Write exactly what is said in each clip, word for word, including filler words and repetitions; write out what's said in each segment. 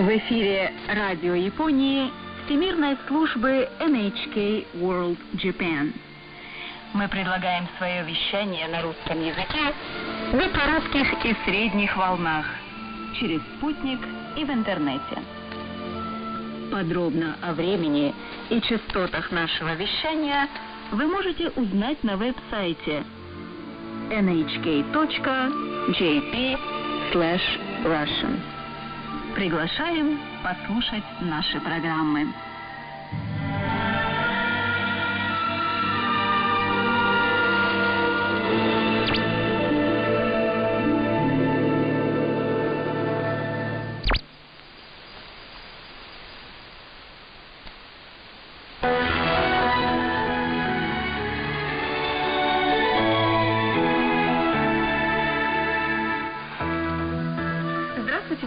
В эфире радио Японии Всемирной службы эн эйч кей World Japan. Мы предлагаем свое вещание на русском языке на коротких и средних волнах, через спутник и в интернете. Подробно о времени и частотах нашего вещания вы можете узнать на веб-сайте эн эйч кей точка джей пи слэш раша. Приглашаем послушать наши программы.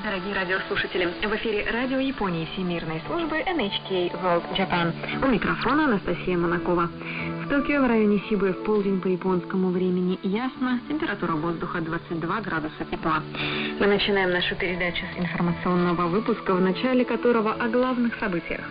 Дорогие радиослушатели, в эфире радио Японии Всемирной службы эн эйч кей World Japan. У микрофона Анастасия Монакова. В Токио в районе Сибы в полдень по японскому времени ясно. Температура воздуха двадцать два градуса тепла. Мы начинаем нашу передачу с информационного выпуска, в начале которого о главных событиях.